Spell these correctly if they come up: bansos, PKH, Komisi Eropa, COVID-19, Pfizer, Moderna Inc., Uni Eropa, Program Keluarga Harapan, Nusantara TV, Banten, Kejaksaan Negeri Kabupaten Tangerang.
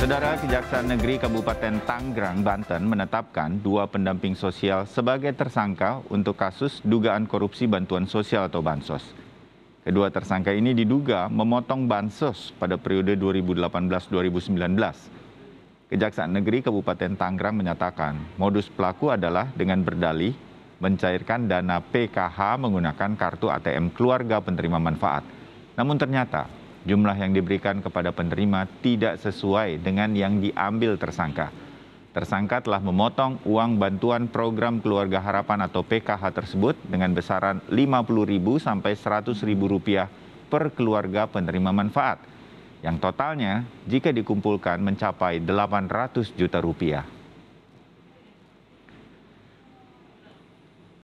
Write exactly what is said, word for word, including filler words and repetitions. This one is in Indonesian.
Saudara, Kejaksaan Negeri Kabupaten Tangerang, Banten menetapkan dua pendamping sosial sebagai tersangka untuk kasus dugaan korupsi bantuan sosial atau bansos. Kedua tersangka ini diduga memotong bansos pada periode dua ribu delapan belas dua ribu sembilan belas. Kejaksaan Negeri Kabupaten Tangerang menyatakan modus pelaku adalah dengan berdalih mencairkan dana P K H menggunakan kartu A T M keluarga penerima manfaat. Namun ternyata jumlah yang diberikan kepada penerima tidak sesuai dengan yang diambil tersangka. Tersangka telah memotong uang bantuan program Keluarga Harapan atau P K H tersebut dengan besaran lima puluh ribu rupiah sampai seratus ribu rupiah per keluarga penerima manfaat, yang totalnya jika dikumpulkan mencapai delapan ratus juta rupiah.